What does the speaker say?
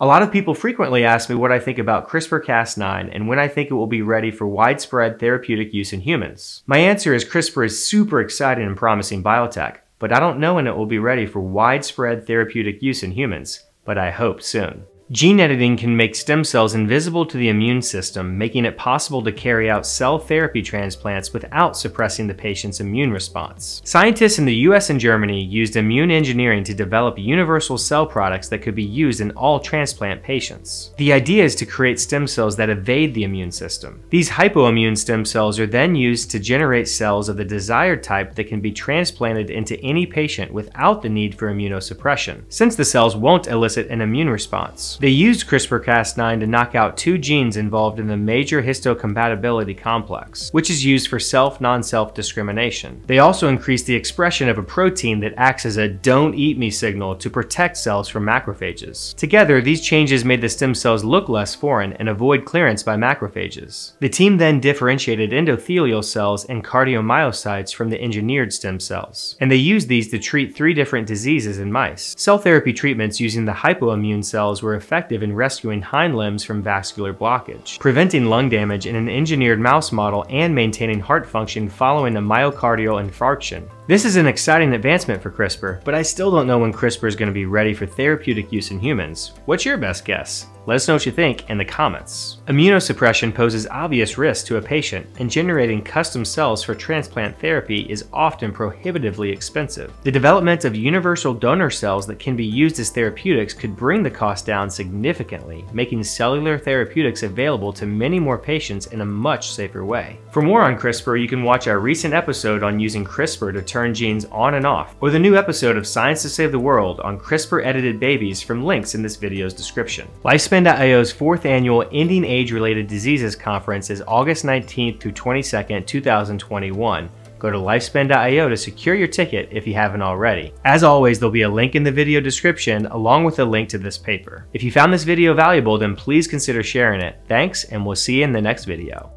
A lot of people frequently ask me what I think about CRISPR-Cas9 and when I think it will be ready for widespread therapeutic use in humans. My answer is CRISPR is super exciting and promising biotech, but I don't know when it will be ready for widespread therapeutic use in humans, but I hope soon. Gene editing can make stem cells invisible to the immune system, making it possible to carry out cell therapy transplants without suppressing the patient's immune response. Scientists in the US and Germany used immune engineering to develop universal cell products that could be used in all transplant patients. The idea is to create stem cells that evade the immune system. These hypoimmune stem cells are then used to generate cells of the desired type that can be transplanted into any patient without the need for immunosuppression, since the cells won't elicit an immune response. They used CRISPR-Cas9 to knock out two genes involved in the major histocompatibility complex, which is used for self-non-self discrimination. They also increased the expression of a protein that acts as a "don't eat me" signal to protect cells from macrophages. Together, these changes made the stem cells look less foreign and avoid clearance by macrophages. The team then differentiated endothelial cells and cardiomyocytes from the engineered stem cells, and they used these to treat three different diseases in mice. Cell therapy treatments using the hypoimmune cells were effective in rescuing hind limbs from vascular blockage, preventing lung damage in an engineered mouse model, and maintaining heart function following a myocardial infarction. This is an exciting advancement for CRISPR, but I still don't know when CRISPR is going to be ready for therapeutic use in humans. What's your best guess? Let us know what you think in the comments. Immunosuppression poses obvious risks to a patient, and generating custom cells for transplant therapy is often prohibitively expensive. The development of universal donor cells that can be used as therapeutics could bring the cost down significantly, making cellular therapeutics available to many more patients in a much safer way. For more on CRISPR, you can watch our recent episode on using CRISPR to turn genes on and off, or the new episode of Science to Save the World on CRISPR-edited babies from links in this video's description. Lifespan.io's 4th annual Ending Age-Related Diseases Conference is August 19th through 22nd, 2021. Go to lifespan.io to secure your ticket if you haven't already. As always, there'll be a link in the video description along with a link to this paper. If you found this video valuable, then please consider sharing it. Thanks, and we'll see you in the next video.